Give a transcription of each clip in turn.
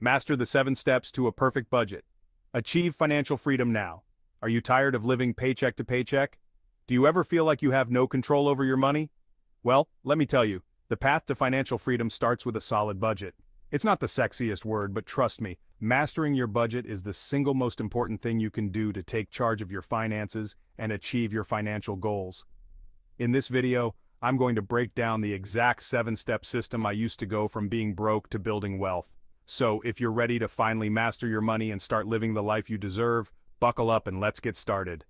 Master the 7 steps to a perfect budget. Achieve financial freedom now. Are you tired of living paycheck to paycheck? Do you ever feel like you have no control over your money? Well, let me tell you, the path to financial freedom starts with a solid budget. It's not the sexiest word, but trust me, mastering your budget is the single most important thing you can do to take charge of your finances and achieve your financial goals. In this video, I'm going to break down the exact 7-step system I used to go from being broke to building wealth. So, if you're ready to finally master your money and start living the life you deserve, buckle up and let's get started.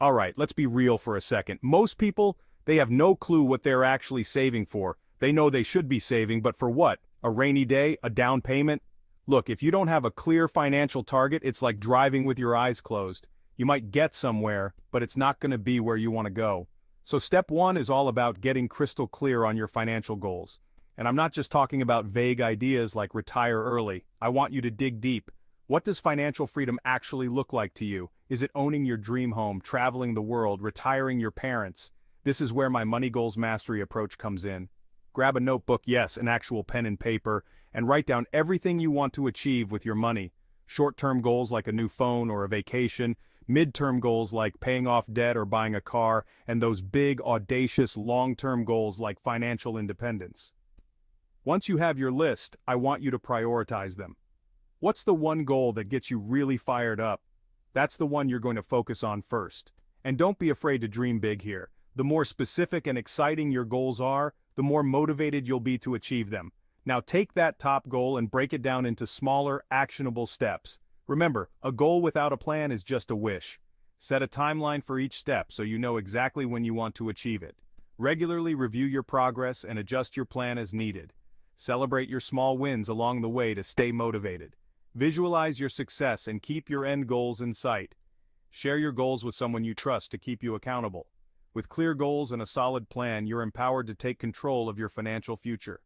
Alright, let's be real for a second. Most people, they have no clue what they're actually saving for. They know they should be saving, but for what? A rainy day? A down payment? Look, if you don't have a clear financial target, it's like driving with your eyes closed. You might get somewhere, but it's not going to be where you want to go. So step one is all about getting crystal clear on your financial goals. And I'm not just talking about vague ideas like retire early. I want you to dig deep. What does financial freedom actually look like to you? Is it owning your dream home, traveling the world, retiring your parents? This is where my money goals mastery approach comes in. Grab a notebook, yes, an actual pen and paper, and write down everything you want to achieve with your money. Short-term goals like a new phone or a vacation, mid-term goals like paying off debt or buying a car, and those big, audacious, long-term goals like financial independence. Once you have your list, I want you to prioritize them. What's the one goal that gets you really fired up? That's the one you're going to focus on first. And don't be afraid to dream big here. The more specific and exciting your goals are, the more motivated you'll be to achieve them. Now take that top goal and break it down into smaller, actionable steps. Remember, a goal without a plan is just a wish. Set a timeline for each step so you know exactly when you want to achieve it. Regularly review your progress and adjust your plan as needed. Celebrate your small wins along the way to stay motivated. Visualize your success and keep your end goals in sight. Share your goals with someone you trust to keep you accountable. With clear goals and a solid plan, you're empowered to take control of your financial future.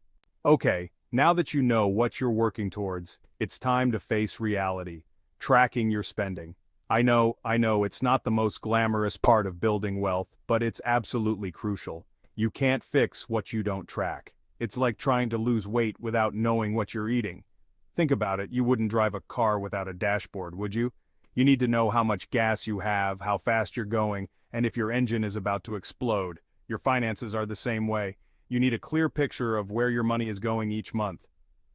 Okay, now that you know what you're working towards, it's time to face reality. Tracking your spending. I know, it's not the most glamorous part of building wealth, but it's absolutely crucial. You can't fix what you don't track. It's like trying to lose weight without knowing what you're eating. Think about it, you wouldn't drive a car without a dashboard, would you? You need to know how much gas you have, how fast you're going, and if your engine is about to explode. Your finances are the same way. You need a clear picture of where your money is going each month.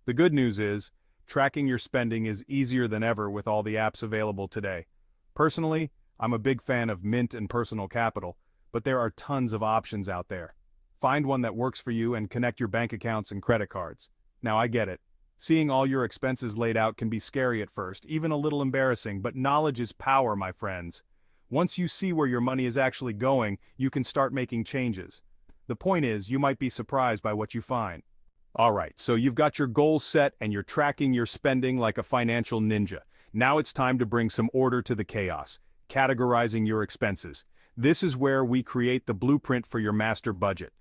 The good news is, tracking your spending is easier than ever with all the apps available today. Personally, I'm a big fan of Mint and Personal Capital, but there are tons of options out there. Find one that works for you and connect your bank accounts and credit cards. Now I get it. Seeing all your expenses laid out can be scary at first, even a little embarrassing, but knowledge is power, my friends. Once you see where your money is actually going, you can start making changes. The point is, you might be surprised by what you find. Alright, so you've got your goals set and you're tracking your spending like a financial ninja. Now it's time to bring some order to the chaos, categorizing your expenses. This is where we create the blueprint for your master budget.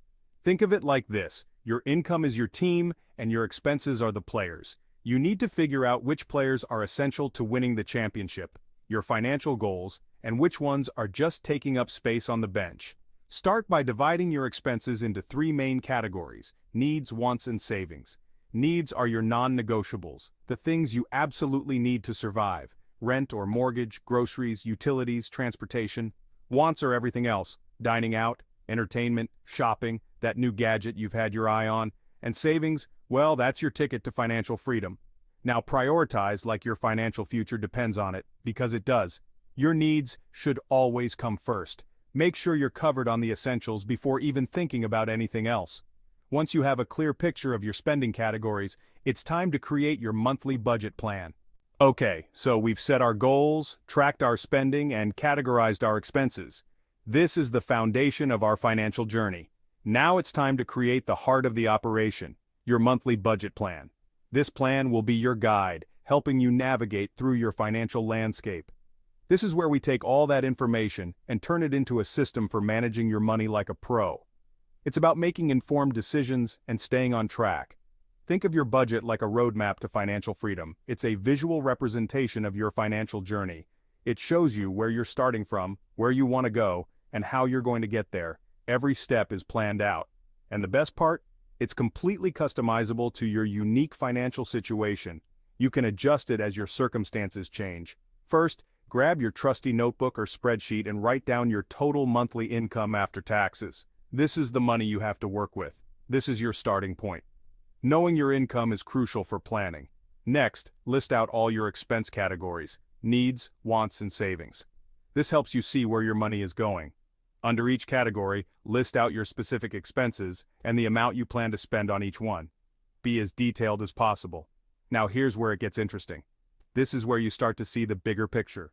Think of it like this, your income is your team and your expenses are the players. You need to figure out which players are essential to winning the championship, your financial goals, and which ones are just taking up space on the bench. Start by dividing your expenses into 3 main categories, needs, wants, and savings. Needs are your non-negotiables, the things you absolutely need to survive, rent or mortgage, groceries, utilities, transportation. Wants are everything else, dining out, entertainment, shopping, that new gadget you've had your eye on, and savings, well, that's your ticket to financial freedom. Now prioritize like your financial future depends on it, because it does. Your needs should always come first. Make sure you're covered on the essentials before even thinking about anything else. Once you have a clear picture of your spending categories, it's time to create your monthly budget plan. Okay, so we've set our goals, tracked our spending, and categorized our expenses. This is the foundation of our financial journey. Now it's time to create the heart of the operation, your monthly budget plan. This plan will be your guide, helping you navigate through your financial landscape. This is where we take all that information and turn it into a system for managing your money like a pro. It's about making informed decisions and staying on track. Think of your budget like a roadmap to financial freedom. It's a visual representation of your financial journey. It shows you where you're starting from, where you want to go, and how you're going to get there. Every step is planned out. And the best part? It's completely customizable to your unique financial situation. You can adjust it as your circumstances change. First, grab your trusty notebook or spreadsheet and write down your total monthly income after taxes. This is the money you have to work with. This is your starting point. Knowing your income is crucial for planning. Next, list out all your expense categories: needs, wants, and savings. This helps you see where your money is going. Under each category, list out your specific expenses and the amount you plan to spend on each one. Be as detailed as possible. Now here's where it gets interesting. This is where you start to see the bigger picture.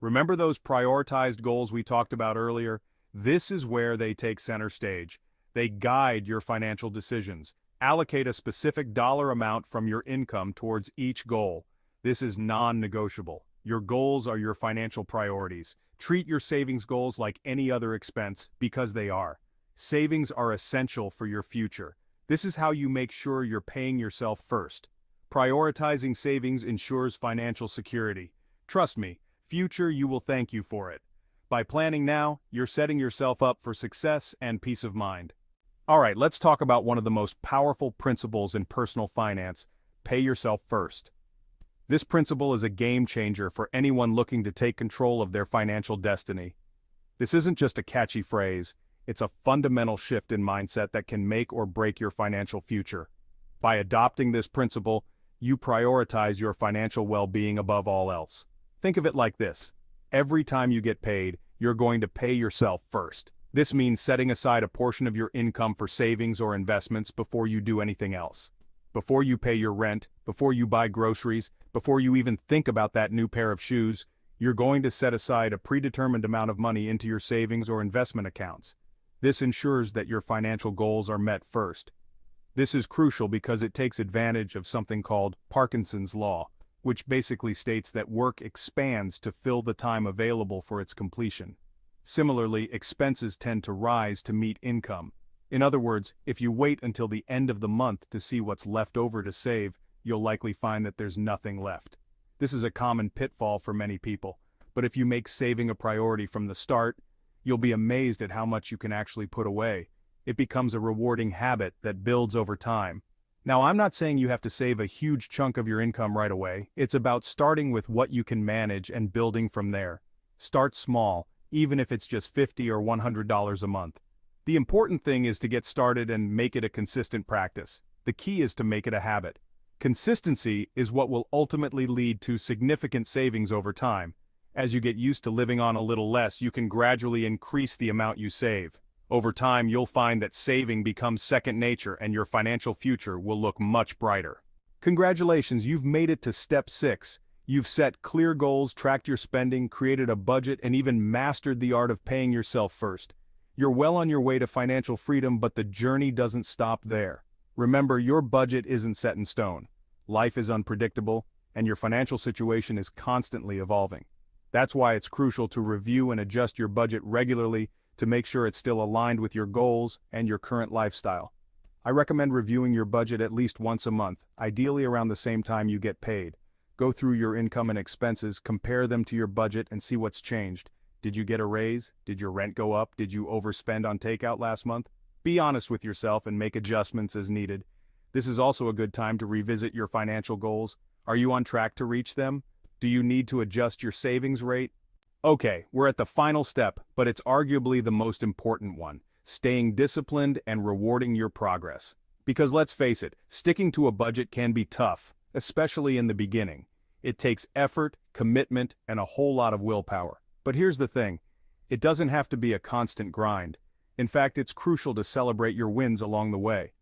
Remember those prioritized goals we talked about earlier? This is where they take center stage. They guide your financial decisions. Allocate a specific dollar amount from your income towards each goal. This is non-negotiable. Your goals are your financial priorities. Treat your savings goals like any other expense, because they are. Savings are essential for your future. This is how you make sure you're paying yourself first. Prioritizing savings ensures financial security. Trust me, future you will thank you for it. By planning now, you're setting yourself up for success and peace of mind. All right, let's talk about one of the most powerful principles in personal finance: pay yourself first. This principle is a game changer for anyone looking to take control of their financial destiny. This isn't just a catchy phrase, it's a fundamental shift in mindset that can make or break your financial future. By adopting this principle, you prioritize your financial well-being above all else. Think of it like this. Every time you get paid, you're going to pay yourself first. This means setting aside a portion of your income for savings or investments before you do anything else. Before you pay your rent, before you buy groceries, before you even think about that new pair of shoes, you're going to set aside a predetermined amount of money into your savings or investment accounts. This ensures that your financial goals are met first. This is crucial because it takes advantage of something called Parkinson's Law, which basically states that work expands to fill the time available for its completion. Similarly, expenses tend to rise to meet income. In other words, if you wait until the end of the month to see what's left over to save, you'll likely find that there's nothing left. This is a common pitfall for many people, but if you make saving a priority from the start, you'll be amazed at how much you can actually put away. It becomes a rewarding habit that builds over time. Now, I'm not saying you have to save a huge chunk of your income right away. It's about starting with what you can manage and building from there. Start small, even if it's just $50 or $100 a month. The important thing is to get started and make it a consistent practice. The key is to make it a habit. Consistency is what will ultimately lead to significant savings over time. As you get used to living on a little less, you can gradually increase the amount you save. Over time, you'll find that saving becomes second nature and your financial future will look much brighter. Congratulations, you've made it to step 6. You've set clear goals, tracked your spending, created a budget, and even mastered the art of paying yourself first. You're well on your way to financial freedom, but the journey doesn't stop there. Remember, your budget isn't set in stone. Life is unpredictable, and your financial situation is constantly evolving. That's why it's crucial to review and adjust your budget regularly to make sure it's still aligned with your goals and your current lifestyle. I recommend reviewing your budget at least once a month, ideally around the same time you get paid. Go through your income and expenses, compare them to your budget, and see what's changed. Did you get a raise? Did your rent go up? Did you overspend on takeout last month? Be honest with yourself and make adjustments as needed. This is also a good time to revisit your financial goals. Are you on track to reach them? Do you need to adjust your savings rate? Okay, we're at the final step, but it's arguably the most important one: staying disciplined and rewarding your progress. Because let's face it, sticking to a budget can be tough, especially in the beginning. It takes effort, commitment, and a whole lot of willpower. But here's the thing, it doesn't have to be a constant grind. In fact, it's crucial to celebrate your wins along the way.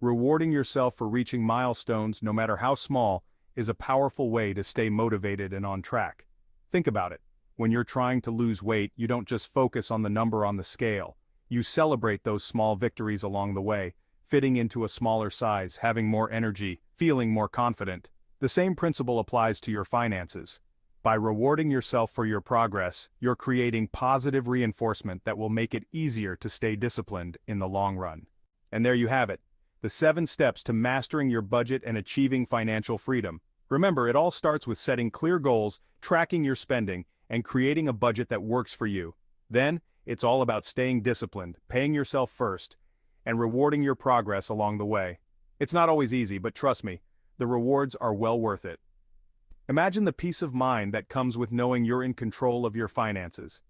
Rewarding yourself for reaching milestones, no matter how small, is a powerful way to stay motivated and on track. Think about it. When you're trying to lose weight, you don't just focus on the number on the scale. You celebrate those small victories along the way: fitting into a smaller size, having more energy, feeling more confident. The same principle applies to your finances. By rewarding yourself for your progress, you're creating positive reinforcement that will make it easier to stay disciplined in the long run. And there you have it, the 7 steps to mastering your budget and achieving financial freedom. Remember, it all starts with setting clear goals, tracking your spending, and creating a budget that works for you. Then, it's all about staying disciplined, paying yourself first, and rewarding your progress along the way. It's not always easy, but trust me, the rewards are well worth it. Imagine the peace of mind that comes with knowing you're in control of your finances.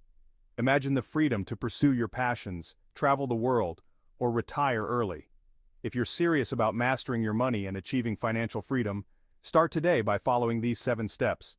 Imagine the freedom to pursue your passions, travel the world, or retire early. If you're serious about mastering your money and achieving financial freedom, start today by following these 7 steps.